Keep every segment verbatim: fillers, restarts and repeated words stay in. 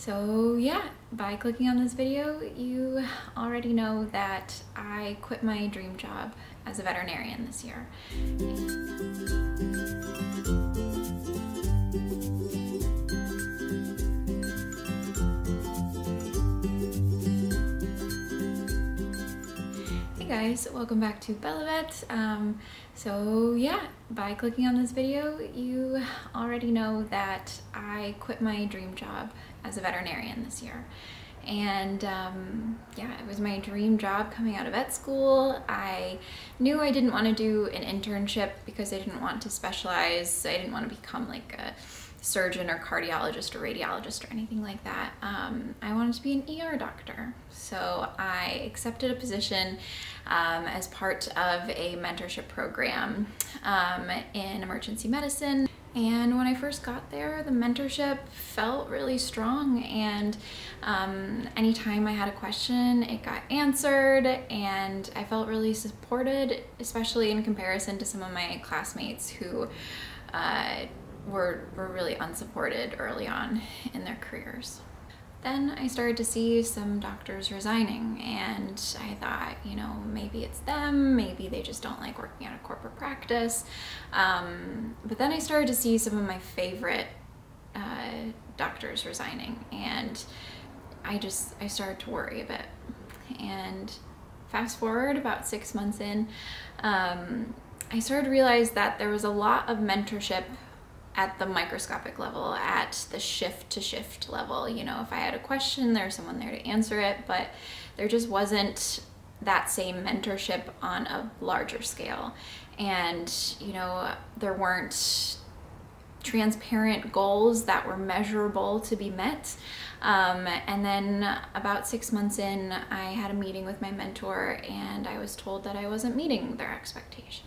So yeah, by clicking on this video, you already know that I quit my dream job as a veterinarian this year. Hey guys, welcome back to BellaVet. Um, so yeah, by clicking on this video, you already know that I quit my dream job as a veterinarian this year. And um, yeah, it was my dream job coming out of vet school. I knew I didn't want to do an internship because I didn't want to specialize. I didn't want to become like a surgeon or cardiologist or radiologist or anything like that. Um, I wanted to be an E R doctor. So I accepted a position um, as part of a mentorship program um, in emergency medicine. And when I first got there, the mentorship felt really strong, and um, anytime I had a question, it got answered, and I felt really supported, especially in comparison to some of my classmates who uh, Were, were really unsupported early on in their careers. Then I started to see some doctors resigning, and I thought, you know, maybe it's them, maybe they just don't like working at a corporate practice. Um, but then I started to see some of my favorite uh, doctors resigning, and I just, I started to worry a bit. And fast forward about six months in, um, I started to realize that there was a lot of mentorship at the microscopic level, at the shift to shift level. You know, if I had a question, there's someone there to answer it, but there just wasn't that same mentorship on a larger scale. And, you know, there weren't transparent goals that were measurable to be met. Um, and then about six months in, I had a meeting with my mentor, and I was told that I wasn't meeting their expectations.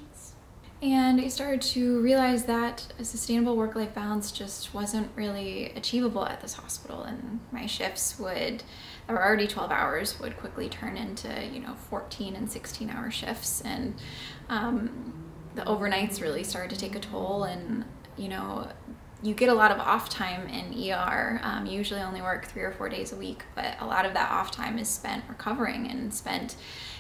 And I started to realize that a sustainable work-life balance just wasn't really achievable at this hospital, and my shifts would, that were already twelve hours, would quickly turn into, you know, fourteen and sixteen hour shifts, and um, the overnights really started to take a toll. And, you know, you get a lot of off time in E R. Um, you usually only work three or four days a week, but a lot of that off time is spent recovering and spent,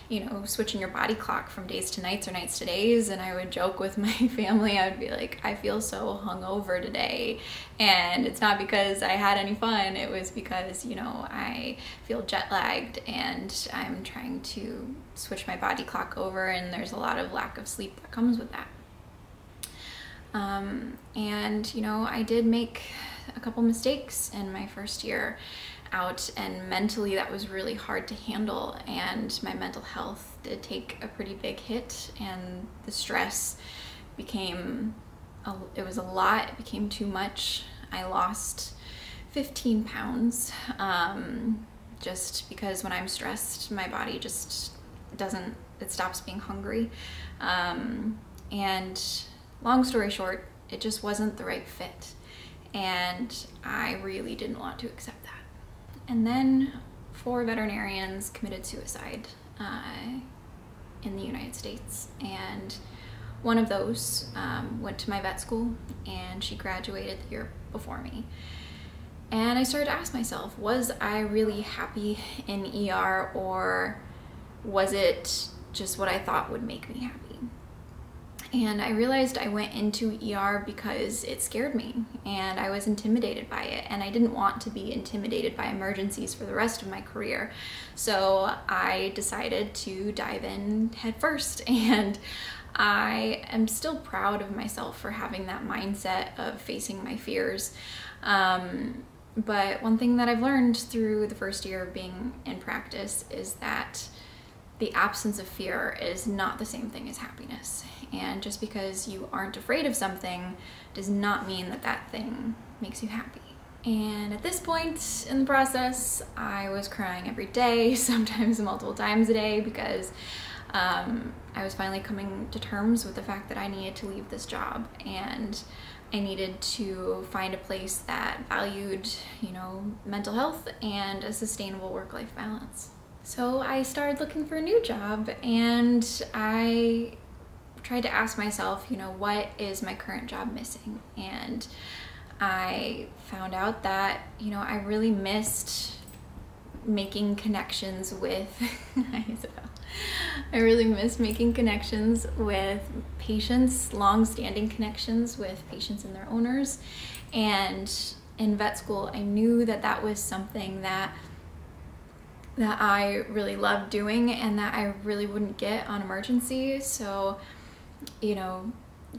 you know, switching your body clock from days to nights or nights to days. And I would joke with my family, I would be like, I feel so hungover today. And it's not because I had any fun, it was because, you know, I feel jet lagged and I'm trying to switch my body clock over, and there's a lot of lack of sleep that comes with that. Um, and, you know, I did make a couple mistakes in my first year out, and mentally that was really hard to handle, and my mental health did take a pretty big hit, and the stress became, a, it was a lot, it became too much. I lost fifteen pounds um, just because when I'm stressed, my body just doesn't, it stops being hungry. Um, and long story short, it just wasn't the right fit, and I really didn't want to accept that. And then four veterinarians committed suicide uh, in the United States, and one of those um, went to my vet school, and she graduated the year before me. And I started to ask myself, was I really happy in E R, or was it just what I thought would make me happy? And I realized I went into E R because it scared me, and I was intimidated by it, and I didn't want to be intimidated by emergencies for the rest of my career. So I decided to dive in headfirst, and I am still proud of myself for having that mindset of facing my fears. Um, but one thing that I've learned through the first year of being in practice is that the absence of fear is not the same thing as happiness. And just because you aren't afraid of something does not mean that that thing makes you happy. And at this point in the process, I was crying every day, sometimes multiple times a day, because um, I was finally coming to terms with the fact that I needed to leave this job, and I needed to find a place that valued, you know, mental health and a sustainable work-life balance. So I started looking for a new job, and I tried to ask myself, you know, what is my current job missing? And I found out that, you know, I really missed making connections with Isabel. I really missed making connections with patients, long-standing connections with patients and their owners. And in vet school, I knew that that was something that that I really loved doing and that I really wouldn't get on emergency. So, you know,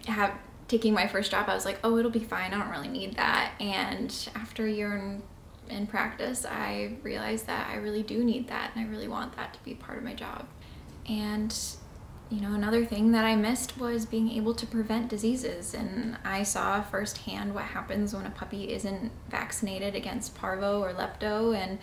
have taking my first job, I was like, oh, it'll be fine, I don't really need that. And after a year in, in practice, I realized that I really do need that, and I really want that to be part of my job. And, you know, another thing that I missed was being able to prevent diseases. And I saw firsthand what happens when a puppy isn't vaccinated against parvo or lepto. And,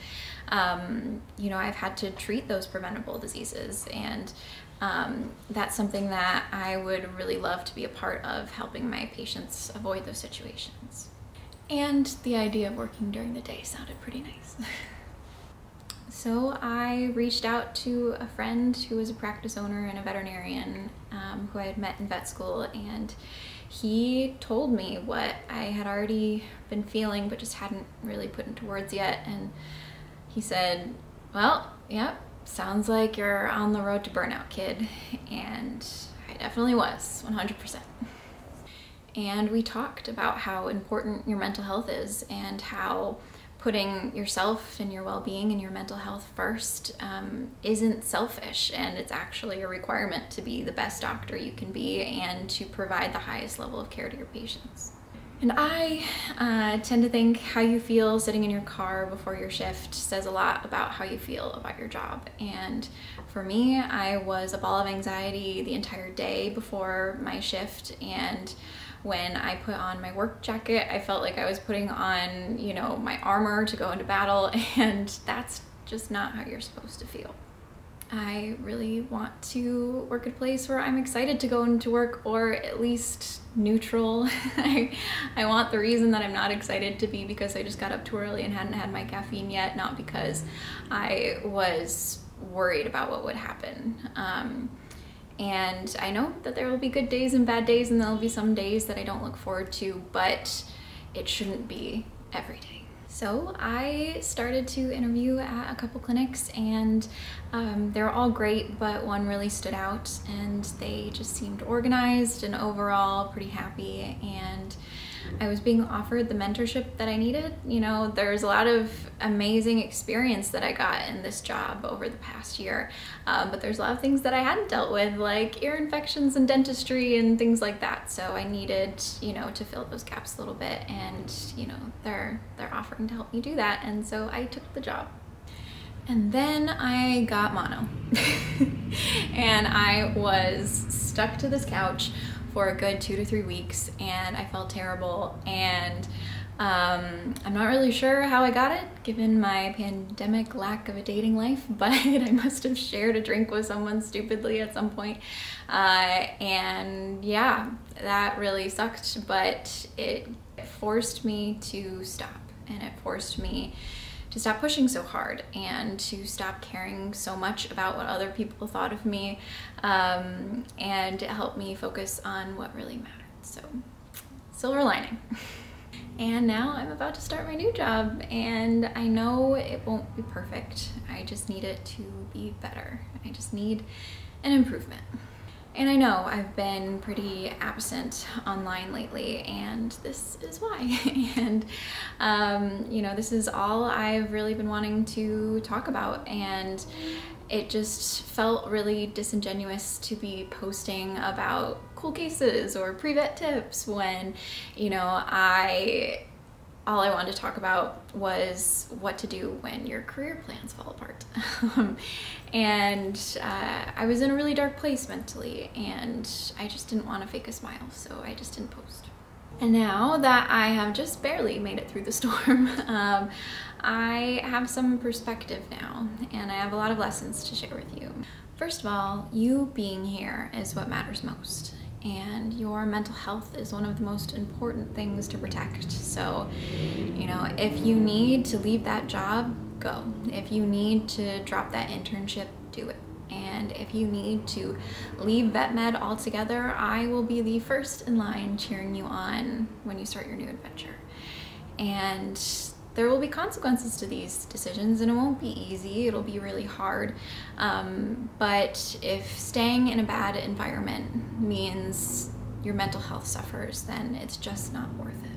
um, you know, I've had to treat those preventable diseases. And um, that's something that I would really love to be a part of, helping my patients avoid those situations. And the idea of working during the day sounded pretty nice. So I reached out to a friend who was a practice owner and a veterinarian um, who I had met in vet school, and he told me what I had already been feeling but just hadn't really put into words yet. And he said, well, yep, sounds like you're on the road to burnout, kid. And I definitely was, one hundred percent. And we talked about how important your mental health is and how putting yourself and your well-being and your mental health first um, isn't selfish, and it's actually a requirement to be the best doctor you can be and to provide the highest level of care to your patients. And I uh, tend to think how you feel sitting in your car before your shift says a lot about how you feel about your job. And for me, I was a ball of anxiety the entire day before my shift, and when I put on my work jacket, I felt like I was putting on, you know, my armor to go into battle, and that's just not how you're supposed to feel. I really want to work at a place where I'm excited to go into work, or at least neutral. I, I want the reason that I'm not excited to be because I just got up too early and hadn't had my caffeine yet, not because I was worried about what would happen. Um, and I know that there will be good days and bad days, and there'll be some days that I don't look forward to, but it shouldn't be every day. So I started to interview at a couple clinics, and um, they're all great, but one really stood out, and they just seemed organized and overall pretty happy. And I was being offered the mentorship that I needed. You know, there's a lot of amazing experience that I got in this job over the past year, um, but there's a lot of things that I hadn't dealt with, like ear infections and dentistry and things like that. So I needed, you know, to fill those gaps a little bit, and, you know, they're, they're offering to help me do that, and so I took the job. And then I got mono and I was stuck to this couch for a good two to three weeks, and I felt terrible, and um, I'm not really sure how I got it given my pandemic lack of a dating life, but I must have shared a drink with someone stupidly at some point. Uh, and yeah, that really sucked, but it forced me to stop. And it forced me to stop pushing so hard and to stop caring so much about what other people thought of me, um, and it helped me focus on what really mattered. So, silver lining. And now I'm about to start my new job, and I know it won't be perfect. I just need it to be better. I just need an improvement. And I know I've been pretty absent online lately, and this is why. And, um, you know, this is all I've really been wanting to talk about, and it just felt really disingenuous to be posting about cool cases or pre-vet tips when, you know, I, all I wanted to talk about was what to do when your career plans fall apart. And uh, I was in a really dark place mentally, and I just didn't want to fake a smile, so I just didn't post. And now that I have just barely made it through the storm, um, I have some perspective now, and I have a lot of lessons to share with you. First of all, you being here is what matters most, and your mental health is one of the most important things to protect. So, you know, if you need to leave that job, go. If you need to drop that internship, do it. And if you need to leave vet med altogether, I will be the first in line cheering you on when you start your new adventure. and there will be consequences to these decisions, and it won't be easy. It'll be really hard. Um, but if staying in a bad environment means your mental health suffers, then it's just not worth it.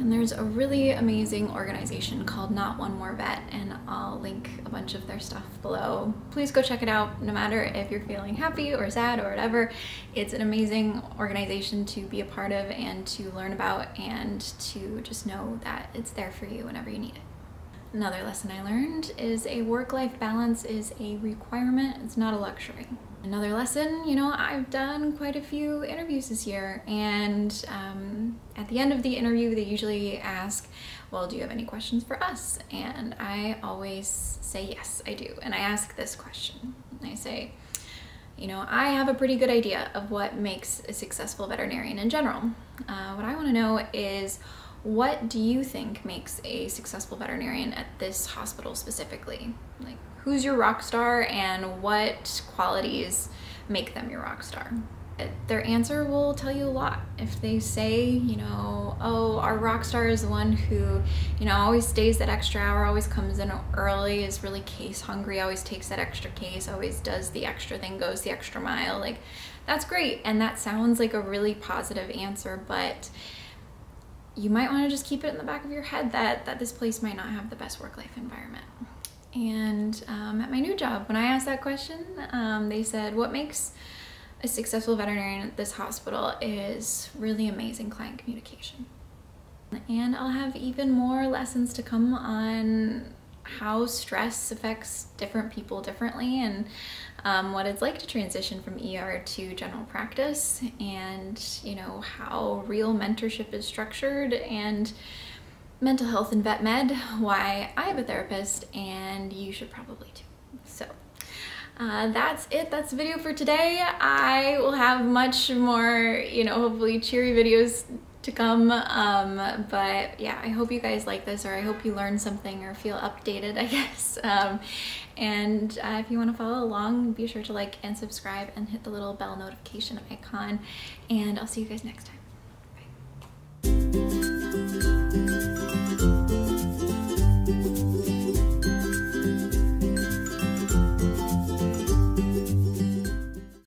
And there's a really amazing organization called Not One More Vet, and I'll link a bunch of their stuff below. Please go check it out, no matter if you're feeling happy or sad or whatever. It's an amazing organization to be a part of and to learn about, and to just know that it's there for you whenever you need it. Another lesson I learned is a work-life balance is a requirement, it's not a luxury. Another lesson, you know, I've done quite a few interviews this year, and um, at the end of the interview they usually ask, well, do you have any questions for us? And I always say, yes, I do. And I ask this question. I say, you know, I have a pretty good idea of what makes a successful veterinarian in general. Uh, what I want to know is, what do you think makes a successful veterinarian at this hospital specifically? Like, who's your rock star, and what qualities make them your rock star? Their answer will tell you a lot. If they say, you know, oh, our rock star is the one who, you know, always stays that extra hour, always comes in early, is really case hungry, always takes that extra case, always does the extra thing, goes the extra mile, like, that's great. And that sounds like a really positive answer, but you might want to just keep it in the back of your head that, that this place might not have the best work-life environment. And um, at my new job, when I asked that question, um, they said, what makes a successful veterinarian at this hospital is really amazing client communication. And I'll have even more lessons to come on how stress affects different people differently, and um, what it's like to transition from E R to general practice, and you know, how real mentorship is structured, and mental health in vet med, why I have a therapist and you should probably too. So uh, that's it. That's the video for today. I will have much more, you know, hopefully cheery videos to come, um, but yeah, I hope you guys like this, or I hope you learned something or feel updated, I guess. Um, and uh, if you want to follow along, be sure to like and subscribe and hit the little bell notification icon, and I'll see you guys next time. Bye.